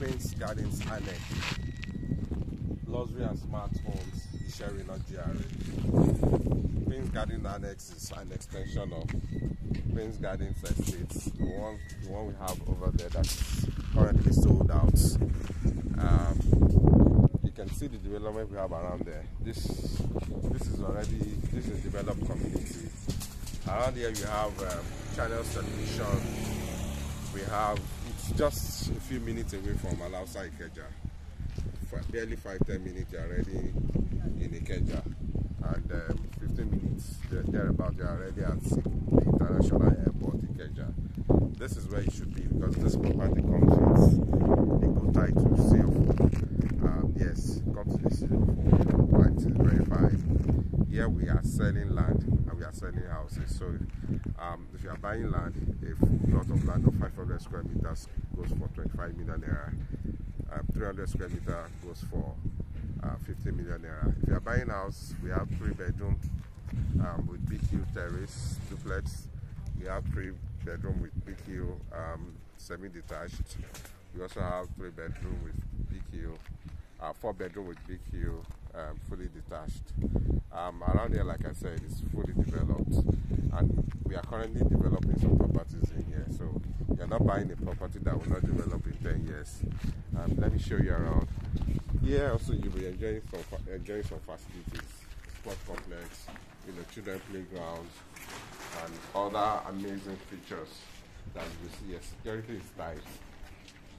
Queens Garden Estate Annex, Luxury and Smart Homes, Isheri North GRA. Queens Garden Annex is an extension of Queens Garden Estate, the one we have over there that's currently sold out. You can see the development we have around there. This is developed community. Around here we have Channels Television. We have, it's just a few minutes away from Malausa, Ikeja. For barely 5-10 minutes already in Ikeja, and 15 minutes thereabout you are already at the international airport Ikeja. This is where it should be, because this property comes with a good title sale. Yes, comes with a sale for it is verified. Here we are selling land and we are selling houses. So if you are buying land, a full plot of land of 500 square meters goes for 25 million naira. 300 square meter goes for 50 million naira. If you are buying a house, we have 3 bedroom with BQ terrace duplex. We have 3 bedroom with BQ semi-detached. We also have 3 bedroom with BQ, 4 bedroom with BQ fully detached. Around here, like I said, it's fully developed, and we are currently developing some properties in here. So you're not buying a property that will not develop in 10 years. Let me show you around. Here also you'll be enjoying some facilities, sport complex, children playgrounds, and other amazing features that you will see. Yes, security is tight.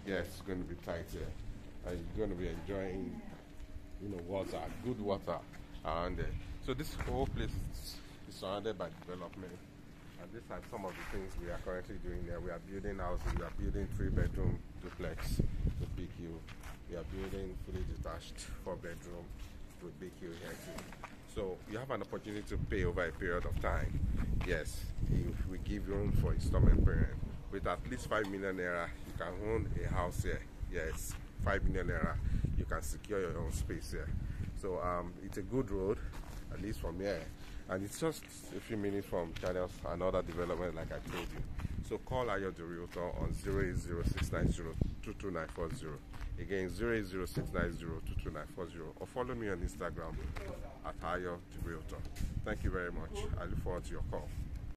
Yes, it's going to be tight here, and you're going to be enjoying, water, good water around there. So this whole place is surrounded by development. And these are some of the things we are currently doing there. We are building houses, we are building 3 bedroom duplex with BQ. We are building fully detached 4 bedroom with BQ here too. So you have an opportunity to pay over a period of time. Yes, if we give room for installment payment. With at least 5 million naira, you can own a house here. Yes, 5 million naira, you can secure your own space here. So it's a good road, at least from here. And it's just a few minutes from Channels, another development like I told you. So call Ayo De Realtor on 08069022940. Again, 08069022940. Or follow me on Instagram at Ayo De Realtor. Thank you very much. I look forward to your call.